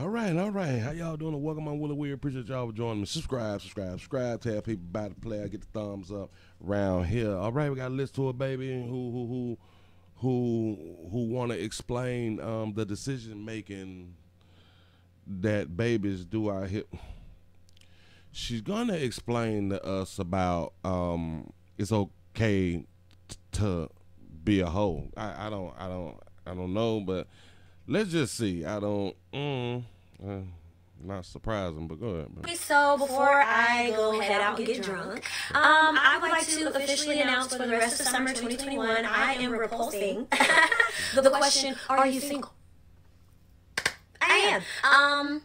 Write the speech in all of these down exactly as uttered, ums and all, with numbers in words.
All right, all right. How y'all doing? Welcome on Willie Williams. Appreciate y'all for joining me. Subscribe, subscribe, subscribe. Tell people about the player. Get the thumbs up around here. All right, we got a list to a baby who who who who who want to explain um, the decision making that babies do out here. She's gonna explain to us about um, it's okay to be a hoe. I, I don't, I don't, I don't know, but. Let's just see. I don't, mm, uh, not surprising, but go ahead. Okay, so before I go head out and get drunk, um, I would like to officially announce for the rest of summer twenty twenty-one, I am repulsing the question, are you single? I am. Um,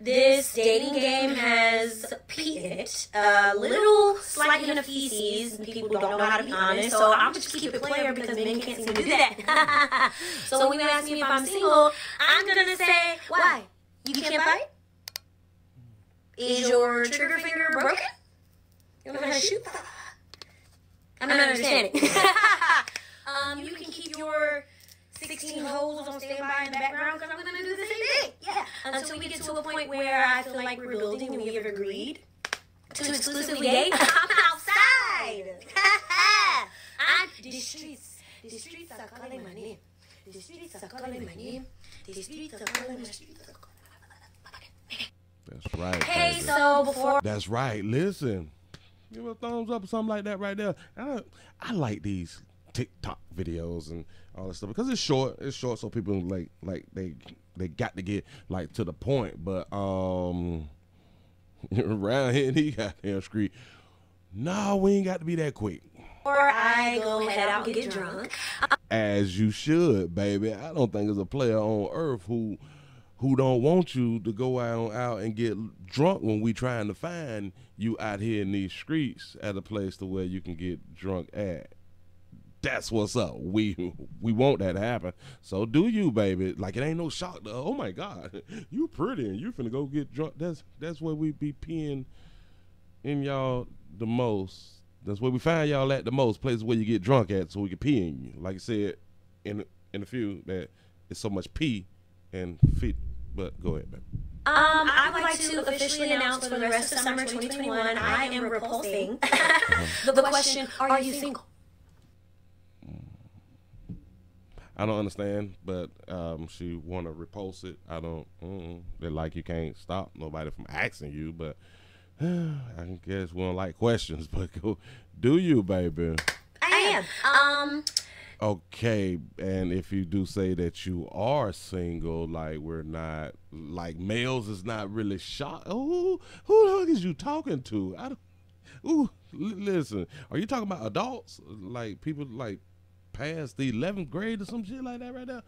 this dating game has peed in it, a little slight in the feces, and people don't know how to be honest, so I'm just keep it player because men can't seem to do that. So, so when you ask me if I'm single, I'm gonna say, why? You can't fight? Is your trigger finger broken? You don't know how to shoot? I'm not understanding. um, you can keep your sixteen holes on standby in the background because I'm gonna do the same thing. Yeah. Until we get to a point where I feel like we're building and we have agreed to exclusively date, I'm outside. I'm the streets. The streets are calling my name. The streets are calling my name. The streets are calling my streets. That's right. Hey, so before. That's right. Listen, give a thumbs up or something like that right there. I I like these TikTok videos and all that stuff because it's short. It's short, so people like like they they got to get like to the point. But um, around here, he got damn screwed. No, we ain't got to be that quick. Or I go head out and get drunk. As you should, baby. I don't think there's a player on earth who who don't want you to go out out and get drunk when we trying to find you out here in these streets at a place to where you can get drunk at. That's what's up. We we want that to happen. So do you, baby? Like it ain't no shock. Oh my God, you pretty and you finna go get drunk. That's that's where we be peeing in y'all the most. That's where we find y'all at the most. Places where you get drunk at, so we can pee in you. Like I said, in in a few that it's so much pee and feet. But go ahead, baby. Um, I would like to officially announce for the rest of summer twenty twenty-one, I am repulsing the question: are you single? I don't understand, but um, she want to repulse it. I don't, mm-mm. They're like, you can't stop nobody from asking you, but uh, I guess we don't like questions, but go, do you, baby? I am. Um. Okay, and if you do say that you are single, like we're not, like males is not really shocked. Oh, who the hell is you talking to? I don't, ooh, listen, are you talking about adults? Like people like, past the eleventh grade or some shit like that right there.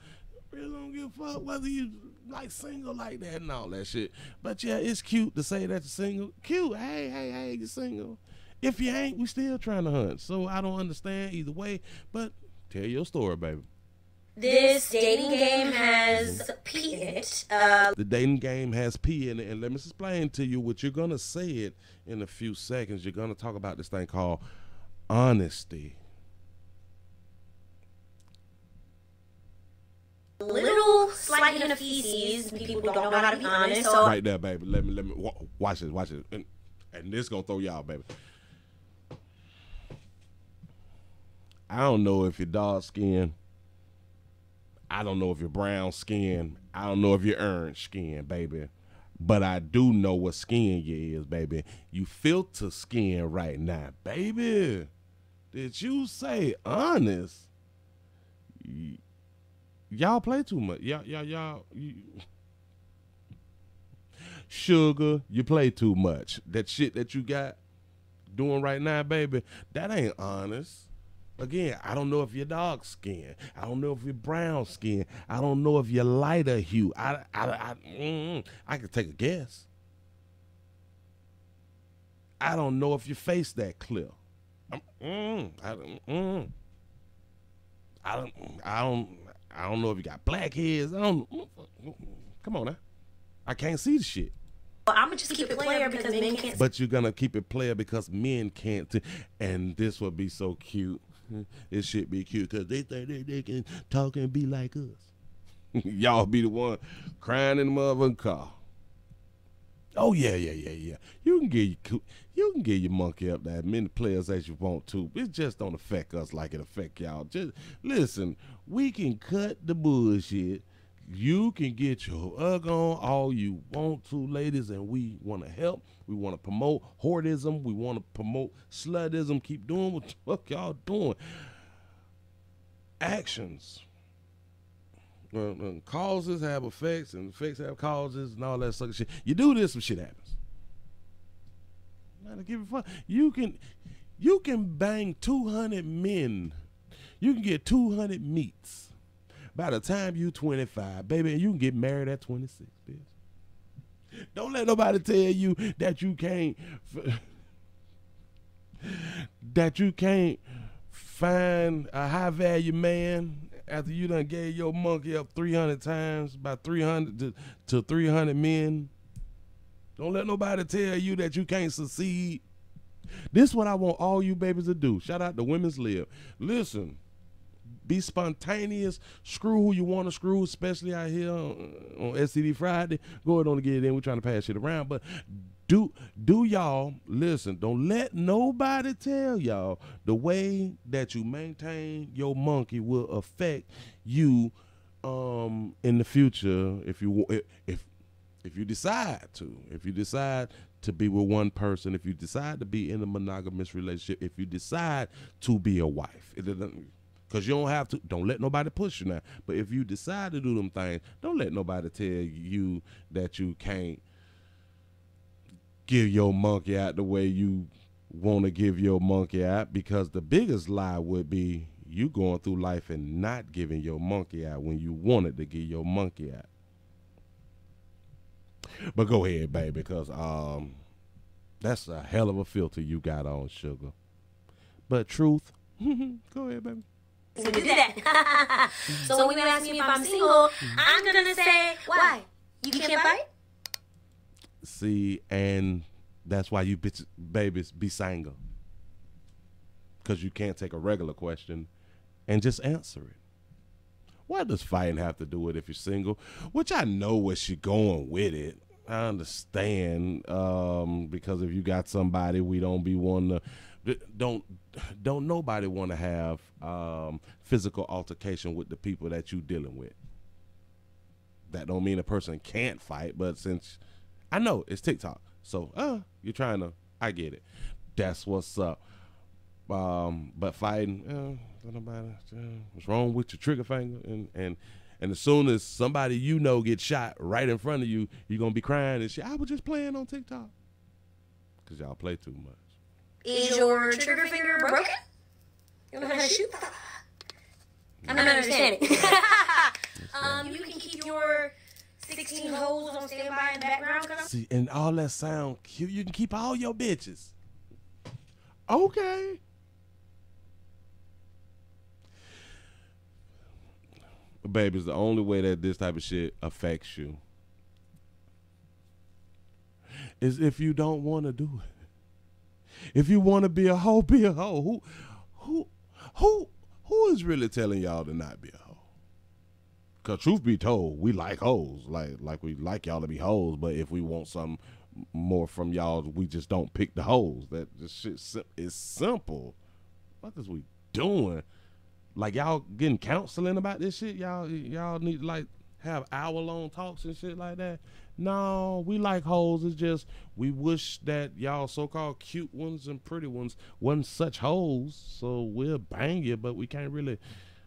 Really don't give a fuck whether you like single like that and all that shit. But yeah, it's cute to say that you're single. Cute. Hey, hey, hey, you're single. If you ain't, we still trying to hunt. So I don't understand either way, but tell your story, baby. This dating game has pee in it. Uh, the dating game has pee in it, and let me explain to you what you're gonna say it in a few seconds. You're gonna talk about this thing called honesty. Little slight in the feces, people don't know how to be honest. So. Right there, baby. Let me let me watch this, watch this, and, and this gonna throw y'all, baby. I don't know if you're dark skin. I don't know if you're brown skin. I don't know if you're orange skin, baby. But I do know what skin you is, baby. You filter skin right now, baby. Did you say honest? You, Y'all play too much. Y'all, y'all, y'all. Sugar, you play too much. That shit that you got doing right now, baby, that ain't honest. Again, I don't know if you're dark skin. I don't know if you're brown skin. I don't know if you're lighter hue. I, I, I, mm, I can take a guess. I don't know if your face that clear. I'm, mm, I, mm, I don't. I don't. I don't know if you got black heads. I don't. Come on now. I can't see the shit. Well, I'm gonna just keep it player because men can't. But you're gonna keep it player because men can't. And this would be so cute. This shit be cute because they think they, they can talk and be like us. Y'all be the one crying in the motherfucking car. Oh yeah, yeah, yeah, yeah. You can get your, you can get your monkey up to as many players as you want to. It just don't affect us like it affect y'all. Just listen, we can cut the bullshit. You can get your hug on all you want to, ladies, and we want to help. We want to promote whoredism. We want to promote slutism. Keep doing what the fuck y'all doing. Actions. Uh, causes have effects, and effects have causes, and all that sucker shit. You do this, some shit happens. Not to give a fuck. You can, you can bang two hundred men. You can get two hundred meats. By the time you twenty-five, baby, you can get married at twenty-six, bitch. Don't let nobody tell you that you can't, that you can't find a high-value man after you done gave your monkey up three hundred times by three hundred to three hundred men. Don't let nobody tell you that you can't succeed. This is what I want all you babies to do. Shout out to Women's Lib. Listen. Be spontaneous. Screw who you want to screw, especially out here on, on S T D Friday. Go ahead on and get it in. We're trying to pass shit around. But do do y'all, listen, don't let nobody tell y'all the way that you maintain your monkey will affect you um, in the future if you, if, if you decide to. If you decide to be with one person, if you decide to be in a monogamous relationship, if you decide to be a wife. It doesn't, because you don't have to, don't let nobody push you now. But if you decide to do them things, don't let nobody tell you that you can't give your monkey out the way you want to give your monkey out, because the biggest lie would be you going through life and not giving your monkey out when you wanted to give your monkey out. But go ahead, baby, because um, that's a hell of a filter you got on, sugar. But truth, go ahead, baby. So do that. So, so when you ask me if I'm single, I'm gonna say, why? You, you can't, can't fight? See, and that's why you bitch, babies be single. Because you can't take a regular question and just answer it. What does fighting have to do with if you're single? Which I know where she going with it. I understand. Um, because if you got somebody, we don't be wanting to... Don't don't nobody want to have um, physical altercation with the people that you dealing with. That don't mean a person can't fight, but since I know it's TikTok, so uh, you're trying to, I get it. That's what's up. Um, but fighting, uh, nobody, uh, what's wrong with your trigger finger? And and and as soon as somebody you know gets shot right in front of you, you're gonna be crying and shit. I was just playing on TikTok, cause y'all play too much. Is your trigger finger broken? You know how to shoot? I'm not understanding. um, you can keep your sixteen holes on standby in the background. See, and all that sound cute. You can keep all your bitches. Okay. Baby, it's the only way that this type of shit affects you is if you don't want to do it. If you want to be a hoe, be a hoe. Who, who, who, who is really telling y'all to not be a hoe? Cause truth be told, we like hoes. Like, like we like y'all to be hoes. But if we want something more from y'all, we just don't pick the hoes. That this shit is simple. What is we doing? Like y'all getting counseling about this shit? Y'all, y'all need to like have hour long talks and shit like that? No, we like hoes. It's just we wish that y'all so-called cute ones and pretty ones wasn't such hoes, so we'll bang you, but we can't really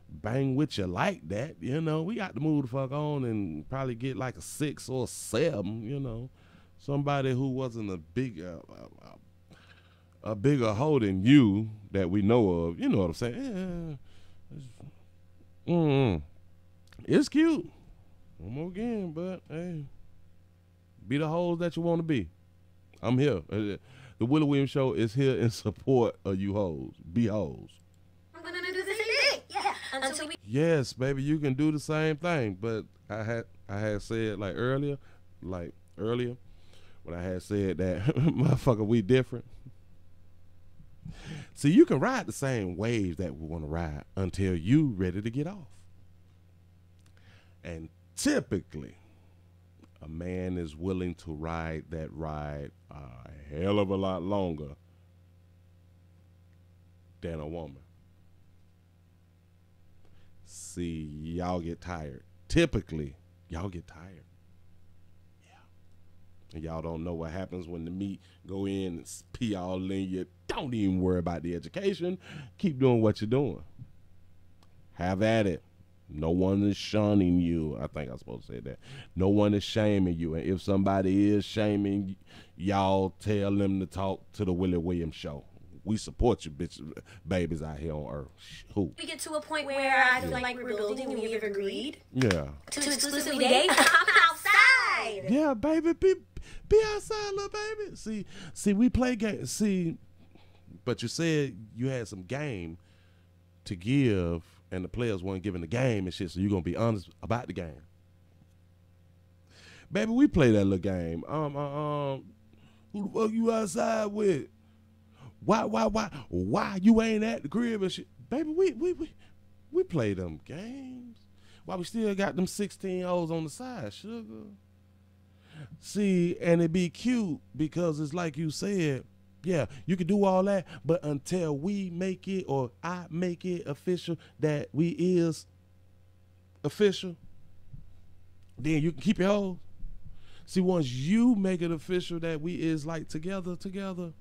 bang with you like that, you know. We got to move the fuck on and probably get like a six or a seven, you know. Somebody who wasn't a big, uh, a, a bigger hoe than you that we know of, you know what I'm saying? Yeah. Mm-mm. It's cute. One more game, but hey. Be the hoes that you want to be. I'm here. The Willie Williams Show is here in support of you hoes. Be hoes. I'm gonna do the same thing. Yeah. Until we yes, baby, you can do the same thing. But I had I had said like earlier, like earlier, when I had said that motherfucker, we different. See, you can ride the same waves that we want to ride until you ready to get off. And typically, a man is willing to ride that ride a hell of a lot longer than a woman. See, y'all get tired. Typically, y'all get tired. Yeah. And y'all don't know what happens when the meat go in and pee all in you. Don't even worry about the education. Keep doing what you're doing. Have at it. No one is shunning you. I think I'm supposed to say that. No one is shaming you. And if somebody is shaming y'all, tell them to talk to the Willie Williams Show. We support you, bitches, babies out here on earth. Who? We get to a point where I feel yeah. like we're building and we've agreed. Yeah. To, to exclusively date. I'm outside. Yeah, baby, be be outside, little baby. See, see, we play game. See, but you said you had some game to give, and the players weren't giving the game and shit. So you're gonna be honest about the game, baby. We play that little game. Um, uh, um, who the fuck you outside with? Why, why, why, why you ain't at the crib and shit? Baby, we we we we play them games. Why we still got them sixteen-year-olds on the side, sugar? See, and it be cute because it's like you said. Yeah, you can do all that, but until we make it or I make it official that we is official, then you can keep your hoes. See, once you make it official that we is like together, together,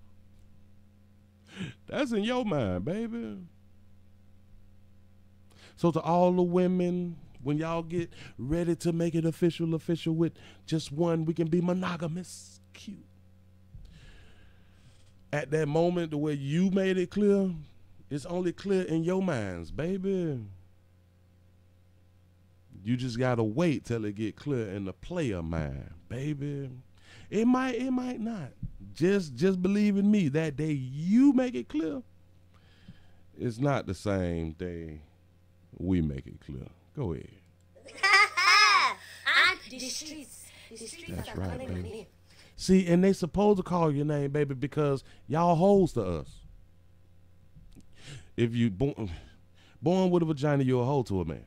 that's in your mind, baby. So to all the women, when y'all get ready to make it official, official with just one, we can be monogamous. Cute. At that moment, the way you made it clear, it's only clear in your minds, baby. You just gotta wait till it get clear in the player mind, baby. It might, it might not. Just, just believe in me. That day you make it clear, it's not the same day we make it clear. Go ahead. I'm the streets. The streets That's are right, calling me. See, and they supposed to call your name, baby, because y'all hoes to us. If you born, born with a vagina, you're a hoe to a man.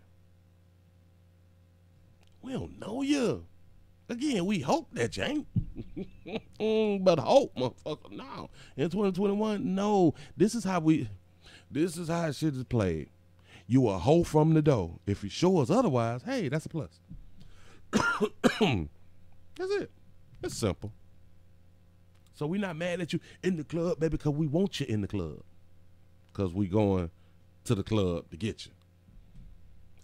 We don't know you. Again, we hope that you ain't. But hope, motherfucker, no. In twenty twenty-one, no. This is how we, this is how shit is played. You a hoe from the door. If you show us otherwise, hey, that's a plus. That's it. It's simple. So we're not mad at you in the club, baby, because we want you in the club. Because we going to the club to get you.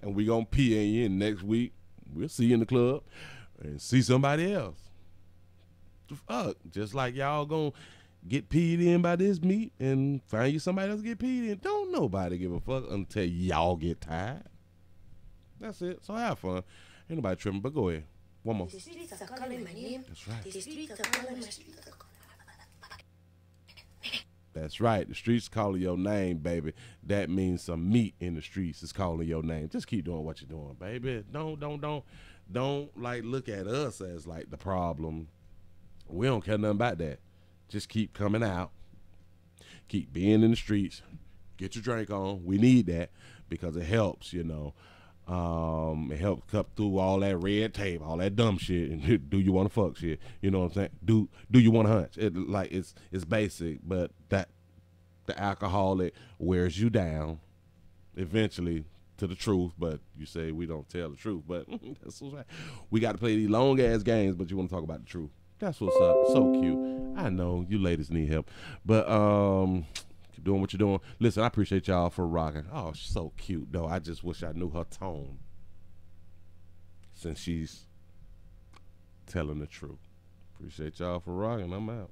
And we going to pee in next week. We'll see you in the club and see somebody else. The fuck? Just like y'all going to get peed in by this meat and find you somebody else to get peed in. Don't nobody give a fuck until y'all get tired. That's it. So have fun. Ain't nobody tripping, but go ahead. One more. The streets are calling my name. That's right. The streets are calling my name. That's right. The streets calling your name, baby. That means some meat in the streets is calling your name. Just keep doing what you're doing, baby. Don't, don't, don't, don't like look at us as like the problem. We don't care nothing about that. Just keep coming out. Keep being in the streets. Get your drink on. We need that because it helps, you know. Um, it helps cut through all that red tape, all that dumb shit. And do you want to fuck shit? You know what I'm saying? Do do you want to hunch? It, like it's it's basic, but that the alcohol it wears you down, eventually to the truth. But you say we don't tell the truth, but that's what's right. We got to play these long ass games, but you want to talk about the truth. That's what's up. So cute. I know you ladies need help, but um. doing what you're doing. Listen, I appreciate y'all for rocking. Oh, she's so cute, though. I just wish I knew her tone since she's telling the truth. Appreciate y'all for rocking. I'm out.